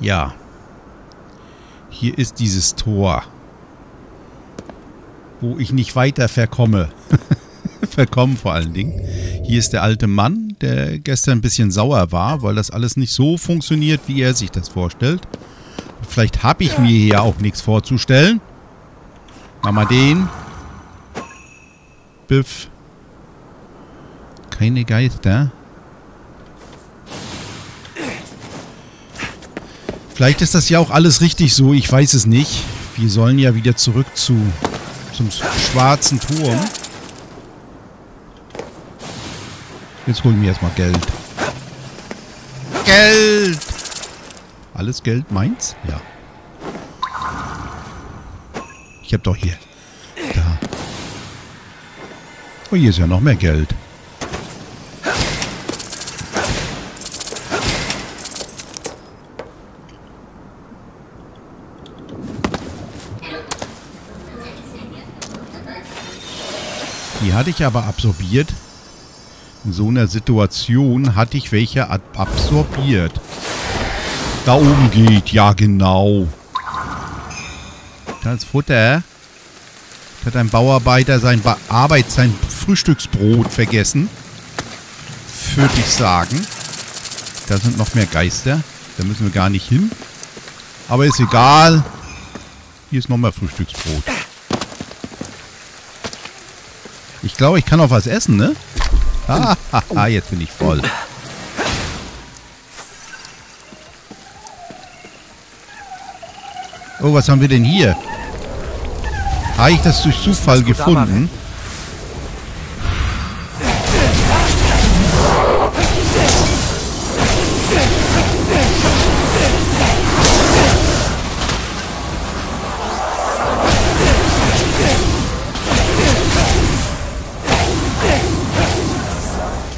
Ja. Hier ist dieses Tor, wo ich nicht weiter verkomme. Verkommen vor allen Dingen. Hier ist der alte Mann, der gestern ein bisschen sauer war, weil das alles nicht so funktioniert, wie er sich das vorstellt. Vielleicht habe ich mir hier auch nichts vorzustellen. Mach mal den. Biff. Keine Geister. Vielleicht ist das ja auch alles richtig so, ich weiß es nicht. Wir sollen ja wieder zurück zum schwarzen Turm. Jetzt holen wir erstmal Geld. Geld! Alles Geld meins? Ja. Ich hab doch hier. Da. Oh, hier ist ja noch mehr Geld. Die hatte ich aber absorbiert. In so einer Situation hatte ich welche absorbiert. Da oben geht. Ja, genau. Da ist Futter. Da hat ein Bauarbeiter sein Frühstücksbrot vergessen. Würde ich sagen. Da sind noch mehr Geister. Da müssen wir gar nicht hin. Aber ist egal. Hier ist noch mal Frühstücksbrot. Ich glaube, ich kann auch was essen, ne? Haha, jetzt bin ich voll. Oh, was haben wir denn hier? Habe ich das durch Zufall gefunden?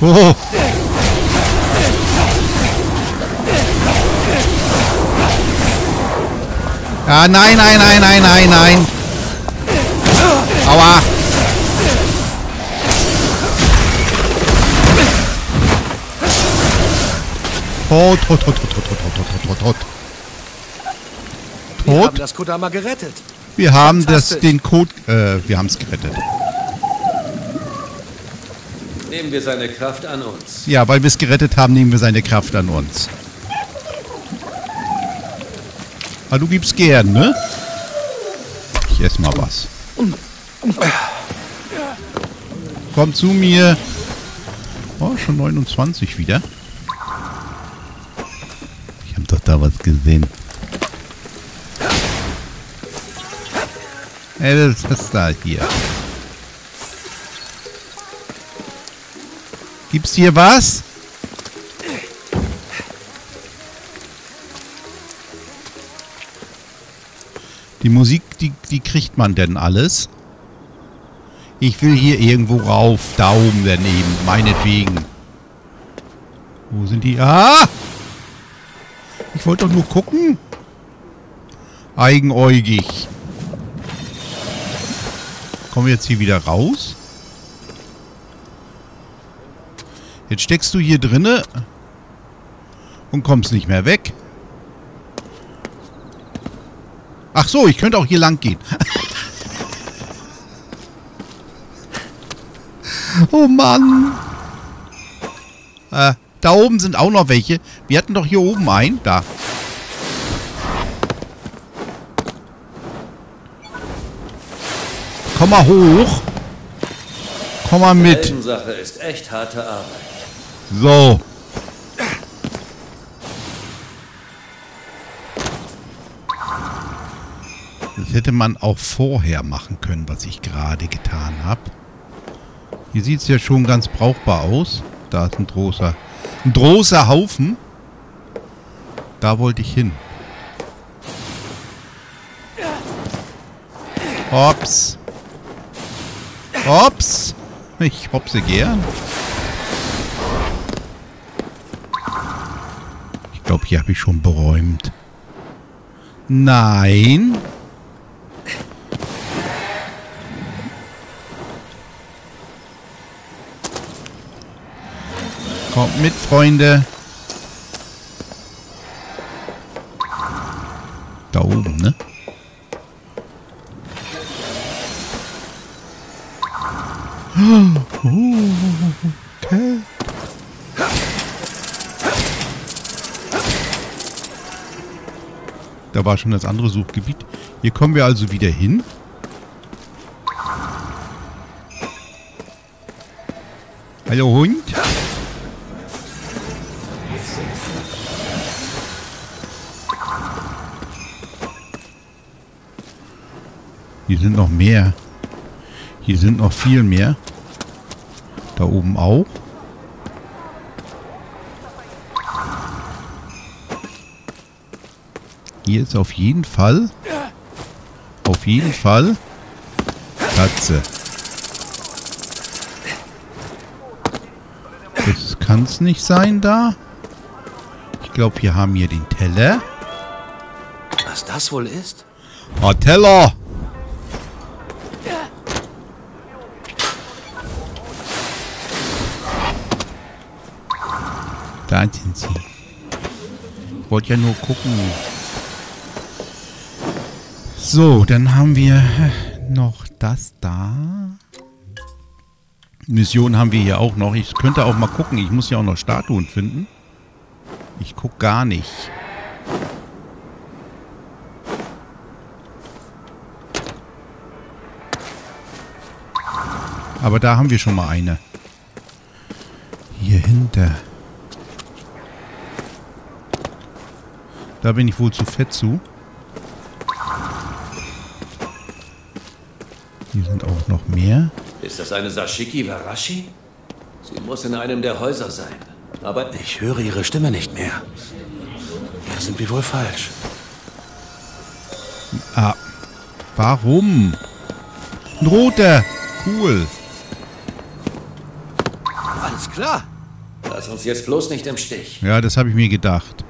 Oh. Ah, nein, nein, nein, nein, nein, nein. Aua. Tot, tot, tot, tot, tot, tot, tot, tot, tot. Wir haben das Kodama gerettet. Wir haben es gerettet. Nehmen wir seine Kraft an uns. Ja, weil wir es gerettet haben, nehmen wir seine Kraft an uns. Ah, du gibst gern, ne? Ich esse mal was. Komm zu mir. Oh, schon 29 wieder. Ich habe doch da was gesehen. Ey, das ist da hier. Gibt's hier was? Die Musik, die kriegt man denn alles? Ich will hier irgendwo rauf. Da oben daneben. Meinetwegen. Wo sind die? Ah! Ich wollte doch nur gucken. Eigenäugig. Kommen wir jetzt hier wieder raus? Jetzt steckst du hier drinne und kommst nicht mehr weg. Ach so, ich könnte auch hier lang gehen. Oh Mann. Da oben sind auch noch welche. Wir hatten doch hier oben einen. Da. Komm mal hoch. Komm mal mit. Die Sache ist echt harte Arbeit. So. Das hätte man auch vorher machen können, was ich gerade getan habe. Hier sieht es ja schon ganz brauchbar aus. Da ist ein großer Haufen. Da wollte ich hin. Hops. Hops. Ich hopse gern. Ich glaube, hier habe ich schon beräumt. Nein. Kommt mit, Freunde. Da oben, ne? Okay. Da war schon das andere Suchgebiet. Hier kommen wir also wieder hin. Hallo Hund. Hier sind noch mehr. Hier sind noch viel mehr. Da oben auch. Hier ist auf jeden Fall. Auf jeden Fall. Katze. Das kann es nicht sein da. Ich glaube, wir haben hier den Teller. Was das wohl ist? Ah, Teller! Da sind sie. Ich wollte ja nur gucken. So, dann haben wir noch das da. Mission haben wir hier auch noch. Ich könnte auch mal gucken. Ich muss ja auch noch Statuen finden. Ich gucke gar nicht. Aber da haben wir schon mal eine. Hier hinter. Da bin ich wohl zu fett zu. Hier sind auch noch mehr. Ist das eine Sashiki Warashi? Sie muss in einem der Häuser sein. Aber ich höre ihre Stimme nicht mehr. Da sind wir wohl falsch. Ah, warum? Ein roter. Cool. Alles klar. Lass uns jetzt bloß nicht im Stich. Ja, das habe ich mir gedacht.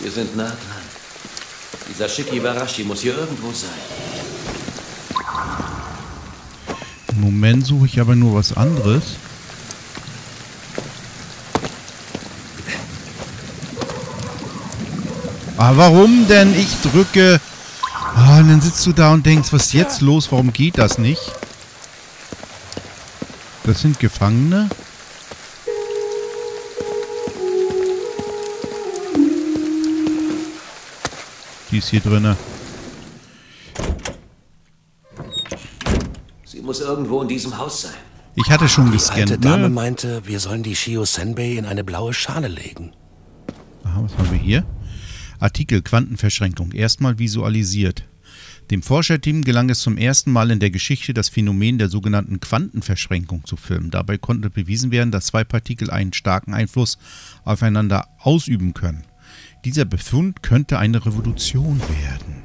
Wir sind nah dran. Dieser Sashiki Warashi muss hier irgendwo sein. Im Moment suche ich aber nur was anderes. Ah, warum denn? Ich drücke. Ah, und dann sitzt du da und denkst, was ist jetzt los? Warum geht das nicht? Das sind Gefangene. Die ist hier drinne. Sie muss irgendwo in diesem Haus sein. Ich hatte schon gescannt. Die alte Dame meinte, wir sollen die Shio Senbei in eine blaue Schale legen. Aha, was haben wir hier? Artikel Quantenverschränkung. Erstmal visualisiert. Dem Forscherteam gelang es zum ersten Mal in der Geschichte, das Phänomen der sogenannten Quantenverschränkung zu filmen. Dabei konnte bewiesen werden, dass zwei Partikel einen starken Einfluss aufeinander ausüben können. Dieser Befund könnte eine Revolution werden.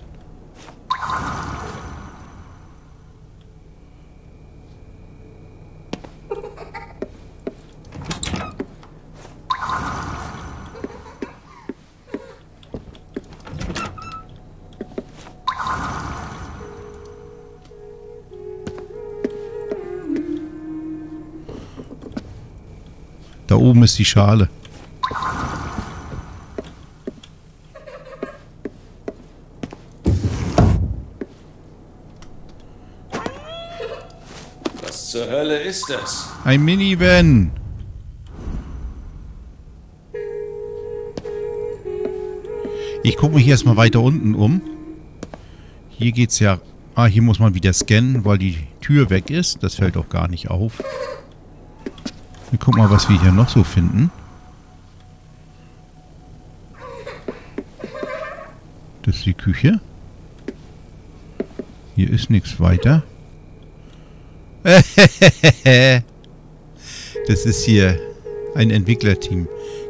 Da oben ist die Schale. Zur Hölle ist das? Ein Minivan. Ich gucke mich erstmal weiter unten um. Hier geht's ja. Ah, hier muss man wieder scannen, weil die Tür weg ist. Das fällt auch gar nicht auf. Wir gucken mal, was wir hier noch so finden. Das ist die Küche. Hier ist nichts weiter. Das ist hier ein Entwicklerteam.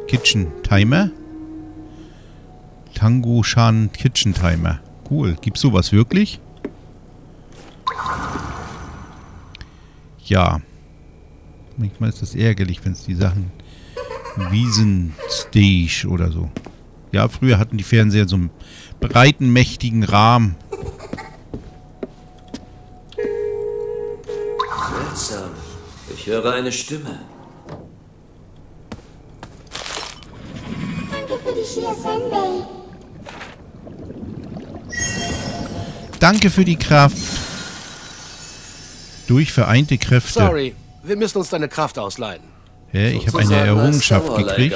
Kitchen Timer. Tango Shan Kitchen Timer. Cool. Gibt's sowas wirklich? Ja. Manchmal ist das ärgerlich, wenn es die Sachen Wiesenstage oder so. Ja, früher hatten die Fernseher so einen breiten, mächtigen Rahmen. Ich höre eine Stimme. Danke für die Chia-Sunday. Danke für die Kraft. Durch vereinte Kräfte. Sorry, wir müssen uns deine Kraft ausleihen. Hä, ich habe eine Errungenschaft gekriegt.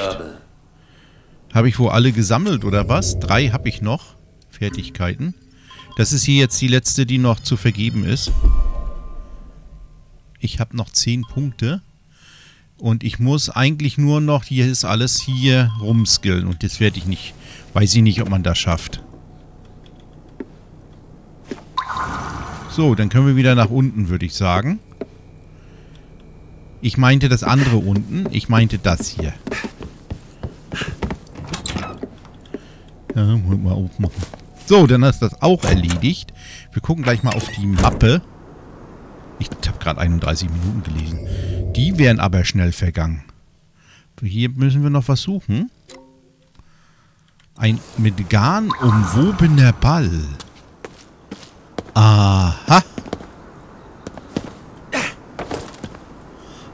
Habe ich wohl alle gesammelt, oder was? 3 habe ich noch. Fertigkeiten. Das ist hier jetzt die letzte, die noch zu vergeben ist. Ich habe noch 10 Punkte. Und ich muss eigentlich nur noch, hier ist alles hier rumskillen. Und das werde ich nicht. Weiß ich nicht, ob man das schafft. So, dann können wir wieder nach unten, würde ich sagen. Ich meinte das andere unten. Ich meinte das hier. Ja, muss mal aufmachen. So, dann ist das auch erledigt. Wir gucken gleich mal auf die Mappe. Ich habe gerade 31 Minuten gelesen. Die wären aber schnell vergangen. Hier müssen wir noch was suchen. Ein mit Garn umwobener Ball. Aha.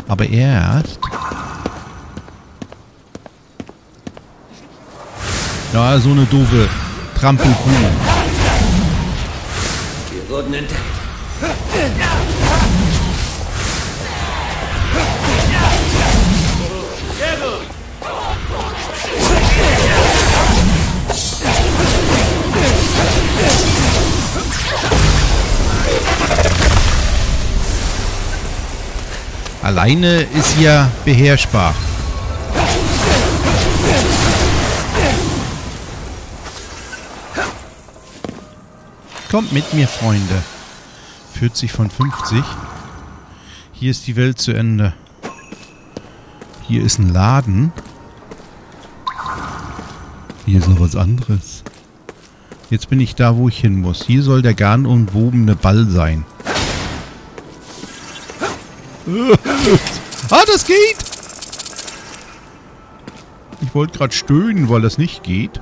Aber erst... Ja, so eine doofe Trampelkuh. Wir wurden entdeckt. Alleine ist ja beherrschbar. Kommt mit mir, Freunde. 40 von 50. Hier ist die Welt zu Ende. Hier ist ein Laden. Hier ist noch was anderes. Jetzt bin ich da, wo ich hin muss. Hier soll der garnumwobene Ball sein. Ah, das geht! Ich wollte gerade stöhnen, weil das nicht geht.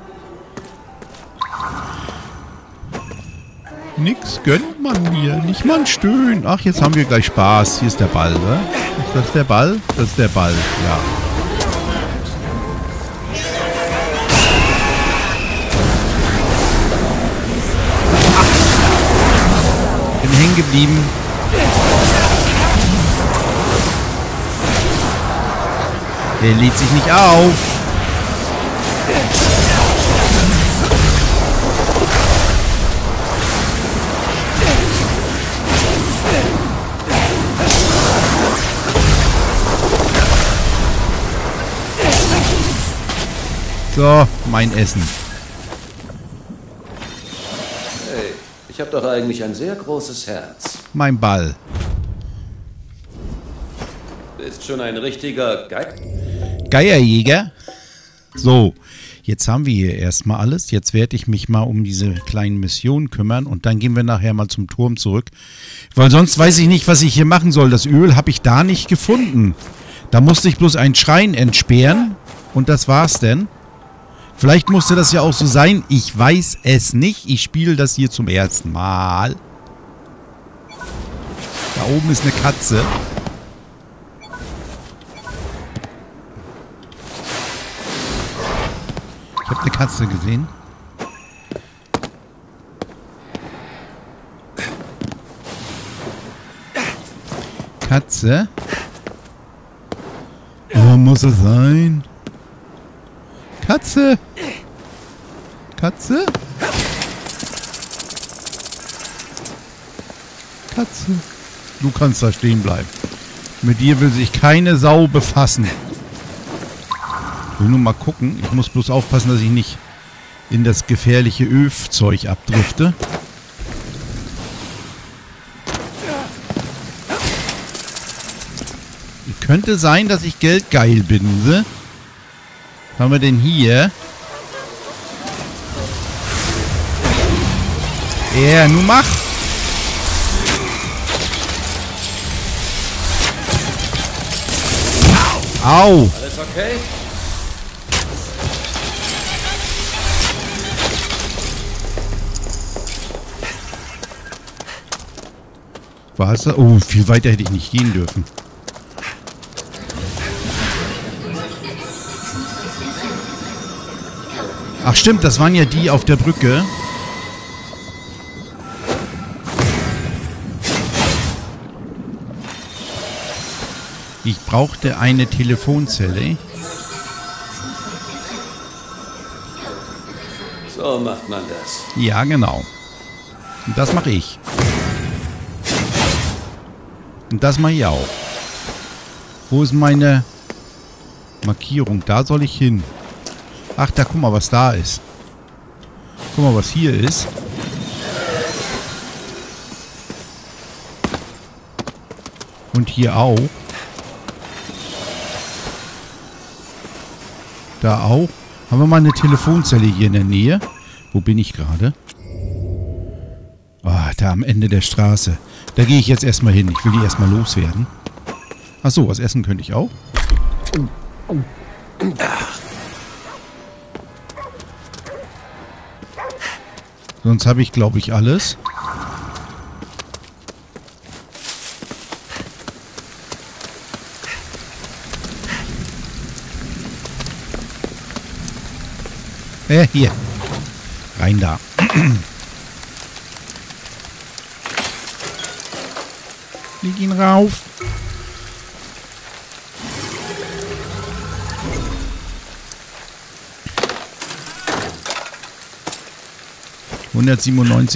Nix gönnt man mir. Nicht mal ein Stöhnen. Ach, jetzt haben wir gleich Spaß. Hier ist der Ball, oder? Ist das der Ball? Das ist der Ball, ja. Ach. Bin hängen geblieben. Der lädt sich nicht auf. So, mein Essen. Hey, ich habe doch eigentlich ein sehr großes Herz. Mein Ball. Bist schon ein richtiger Geierjäger. So, jetzt haben wir hier erstmal alles. Jetzt werde ich mich mal um diese kleinen Missionen kümmern und dann gehen wir nachher mal zum Turm zurück. Weil sonst weiß ich nicht, was ich hier machen soll. Das Öl habe ich da nicht gefunden. Da musste ich bloß einen Schrein entsperren und das war's denn. Vielleicht musste das ja auch so sein. Ich weiß es nicht. Ich spiele das hier zum ersten Mal. Da oben ist eine Katze. Ich habe eine Katze gesehen. Katze. Wo muss es sein? Katze. Katze. Katze. Du kannst da stehen bleiben. Mit dir will sich keine Sau befassen. Ich will nur mal gucken. Ich muss bloß aufpassen, dass ich nicht in das gefährliche Ölzeug abdrifte. Könnte sein, dass ich geldgeil bin. Ne? Was haben wir denn hier? Ja, nun mach! Au! Alles okay? War es da? Oh, viel weiter hätte ich nicht gehen dürfen. Ach stimmt, das waren ja die auf der Brücke. Ich brauchte eine Telefonzelle. So macht man das. Ja, genau. Und das mache ich. Und das mache ich auch. Wo ist meine Markierung? Da soll ich hin. Ach, da guck mal, was da ist. Guck mal, was hier ist. Und hier auch. Da auch. Haben wir mal eine Telefonzelle hier in der Nähe? Wo bin ich gerade? Ah, da am Ende der Straße. Da gehe ich jetzt erstmal hin. Ich will die erstmal loswerden. Ach so, was essen könnte ich auch? Sonst habe ich, glaube ich, alles. Hier. Rein da. Wir gehen rauf.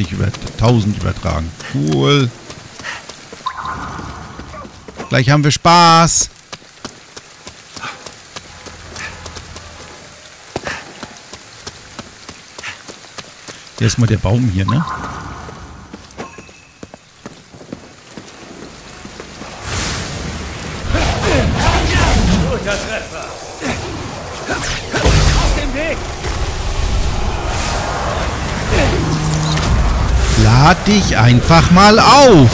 über 1000 übertragen. Cool. Gleich haben wir Spaß. Erstmal der Baum hier, ne? Guter Treffer. Auf dem Weg. Lad dich einfach mal auf.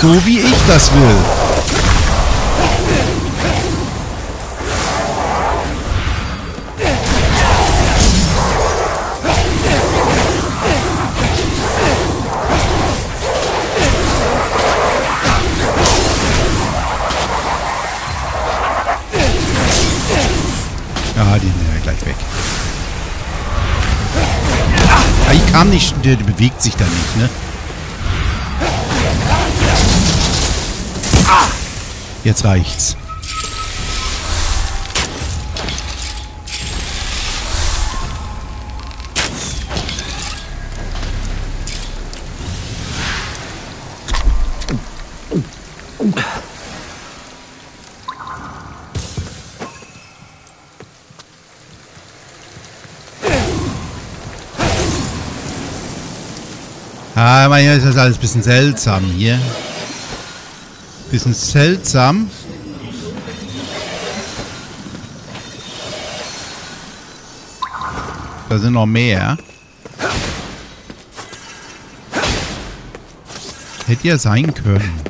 So wie ich das will. Ah, die sind ja gleich weg. Ah, ich kam nicht, der bewegt sich da nicht, ne? Ah, jetzt reicht's. Ja, manchmal ist das alles ein bisschen seltsam hier. Bisschen seltsam. Da sind noch mehr. Hätte ja sein können.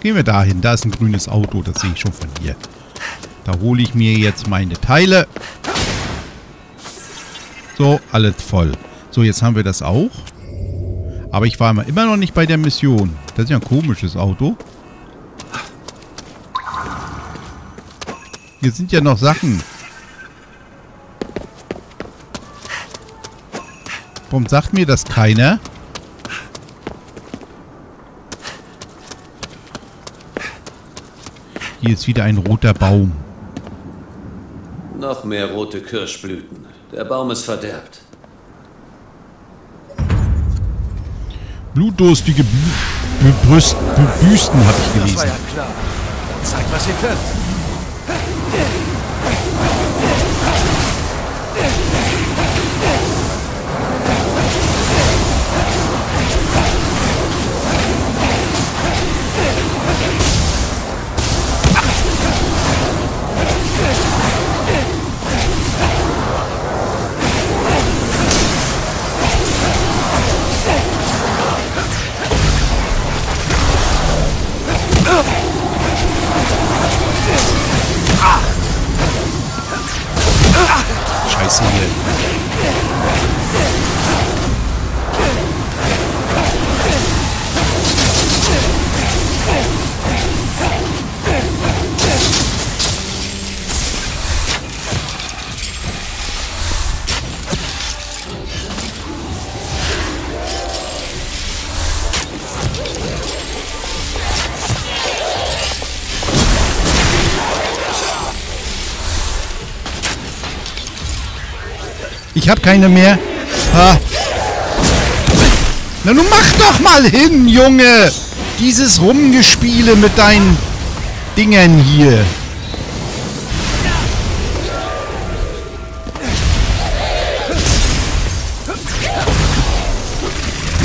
Gehen wir dahin. Da ist ein grünes Auto. Das sehe ich schon von hier. Da hole ich mir jetzt meine Teile. So, alles voll. So, jetzt haben wir das auch. Aber ich war immer noch nicht bei der Mission. Das ist ja ein komisches Auto. Hier sind ja noch Sachen. Warum sagt mir das keiner? Hier ist wieder ein roter Baum. Noch mehr rote Kirschblüten. Der Baum ist verderbt. Blutdurstige Büsten habe ich gelesen. Das war ja klar. Dann zeigt, was ihr könnt. Ich habe keine mehr. Ah. Na, nun mach doch mal hin, Junge. Dieses Rumgespiele mit deinen Dingern hier.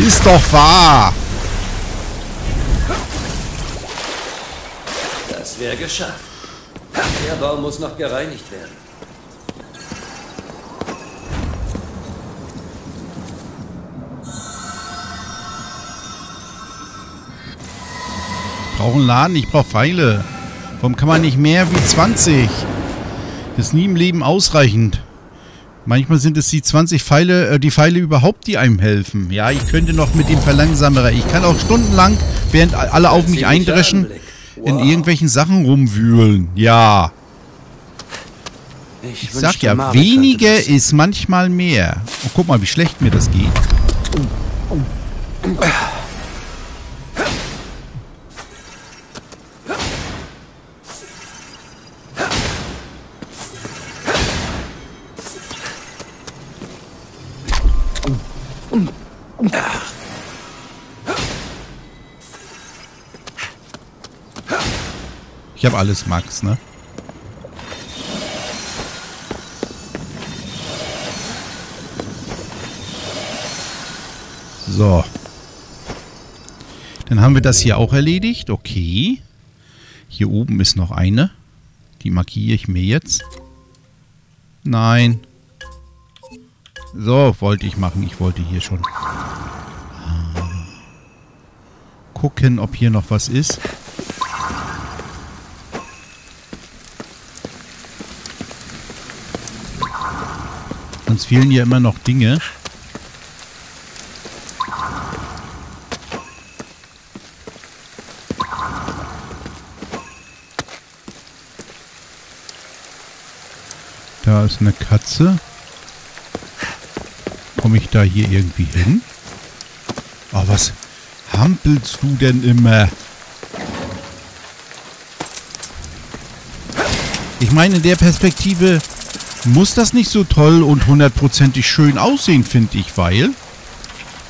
Ist doch wahr. Das wäre geschafft. Der Baum muss noch gereinigt werden. Ich brauche einen Laden, ich brauche Pfeile. Warum kann man nicht mehr wie 20? Das ist nie im Leben ausreichend. Manchmal sind es die 20 Pfeile, die Pfeile überhaupt, die einem helfen. Ja, ich könnte noch mit dem Verlangsamerer. Ich kann auch stundenlang, während alle auf mich eindreschen, in irgendwelchen Sachen rumwühlen. Ja. Ich sag ja, weniger ist manchmal mehr. Oh, guck mal, wie schlecht mir das geht. Ich habe alles, Max, ne? So. Dann haben wir das hier auch erledigt. Okay. Hier oben ist noch eine. Die markiere ich mir jetzt. Nein. So, wollte ich machen. Ich wollte hier schon gucken, ob hier noch was ist. Uns fehlen ja immer noch Dinge. Da ist eine Katze. Komme ich da hier irgendwie hin? Oh, was hampelst du denn immer? Ich meine, in der Perspektive muss das nicht so toll und hundertprozentig schön aussehen, finde ich, weil...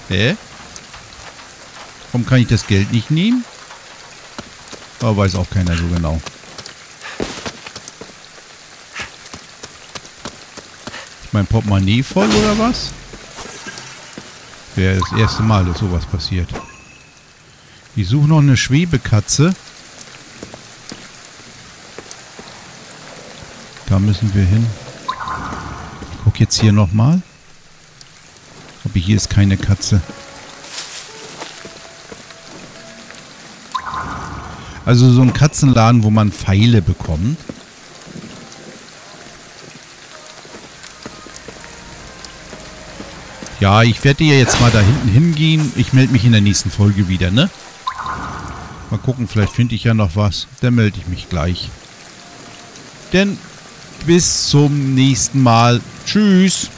Hä? Warum kann ich das Geld nicht nehmen? Aber weiß auch keiner so genau. Ist mein Portemonnaie voll oder was? Wäre das erste Mal, dass sowas passiert. Ich suche noch eine Schwebekatze. Da müssen wir hin. Jetzt hier nochmal. Aber hier ist keine Katze. Also so ein Katzenladen, wo man Pfeile bekommt. Ja, ich werde ja jetzt mal da hinten hingehen. Ich melde mich in der nächsten Folge wieder, ne? Mal gucken, vielleicht finde ich ja noch was. Dann melde ich mich gleich. Denn bis zum nächsten Mal. Tschüss.